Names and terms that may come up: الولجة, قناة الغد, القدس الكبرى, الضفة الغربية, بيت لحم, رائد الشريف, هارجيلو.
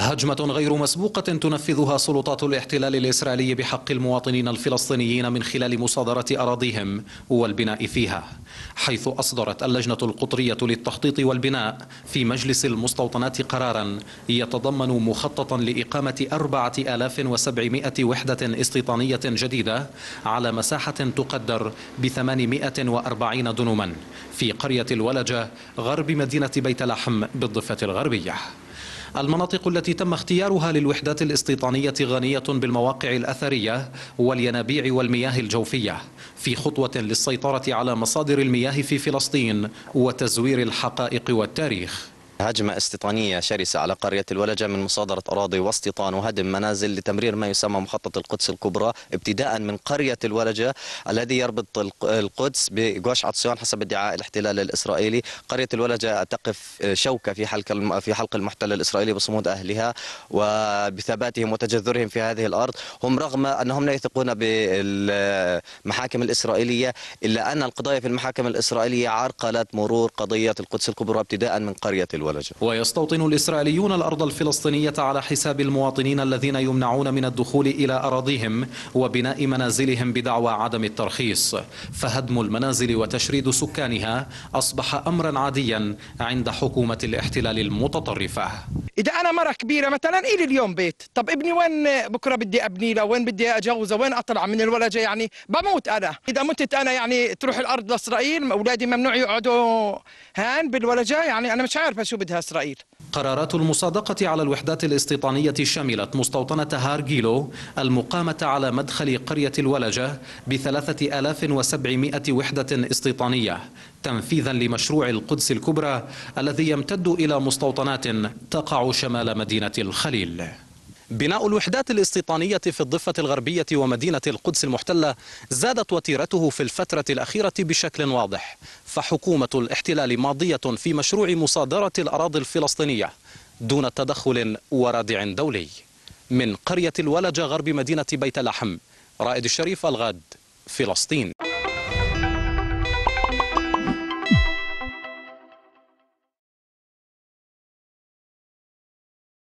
هجمة غير مسبوقة تنفذها سلطات الاحتلال الإسرائيلي بحق المواطنين الفلسطينيين من خلال مصادرة أراضيهم والبناء فيها، حيث أصدرت اللجنة القطرية للتخطيط والبناء في مجلس المستوطنات قرارا يتضمن مخططا لإقامة 4700 وحدة استيطانية جديدة على مساحة تقدر ب840 دنما في قرية الولجة غرب مدينة بيت لحم بالضفة الغربية. المناطق التي تم اختيارها للوحدات الاستيطانية غنية بالمواقع الأثرية والينابيع والمياه الجوفية، في خطوة للسيطرة على مصادر المياه في فلسطين وتزوير الحقائق والتاريخ. هجمة استيطانية شرسة على قرية الولجة من مصادرة أراضي واستيطان وهدم منازل لتمرير ما يسمى مخطط القدس الكبرى، ابتداء من قرية الولجة الذي يربط القدس بجوش عطسيون حسب ادعاء الاحتلال الإسرائيلي. قرية الولجة تقف شوكة في حلق المحتل الإسرائيلي بصمود أهلها وبثباتهم وتجذرهم في هذه الأرض. هم رغم أنهم لا يثقون بالمحاكم الإسرائيلية، إلا أن القضايا في المحاكم الإسرائيلية عرقلت مرور قضية القدس الكبرى ابتداء من قرية الولجة. ويستوطن الإسرائيليون الأرض الفلسطينية على حساب المواطنين الذين يمنعون من الدخول إلى أراضيهم وبناء منازلهم بدعوى عدم الترخيص، فهدم المنازل وتشريد سكانها أصبح أمرا عاديا عند حكومة الاحتلال المتطرفة. إذا أنا مرة كبيرة مثلا إلي اليوم بيت، طب ابني وين بكرة بدي أبني له؟ وين بدي أجوزه؟ وين أطلع من الولجة؟ يعني بموت أنا. إذا متت أنا يعني تروح الأرض لإسرائيل؟ أولادي ممنوع يقعدوا هان بالولجة؟ يعني أنا مش عارفة شو بدها إسرائيل. قرارات المصادقة على الوحدات الاستيطانية شملت مستوطنة هارجيلو المقامة على مدخل قرية الولجة ب3700 وحدة استيطانية، تنفيذا لمشروع القدس الكبرى الذي يمتد إلى مستوطنات تقع شمال مدينة الخليل. بناء الوحدات الاستيطانية في الضفة الغربية ومدينة القدس المحتلة زادت وتيرته في الفترة الأخيرة بشكل واضح، فحكومة الاحتلال ماضية في مشروع مصادرة الأراضي الفلسطينية دون تدخل وردع دولي. من قرية الولجة غرب مدينة بيت لحم، رائد الشريف، الغد، فلسطين.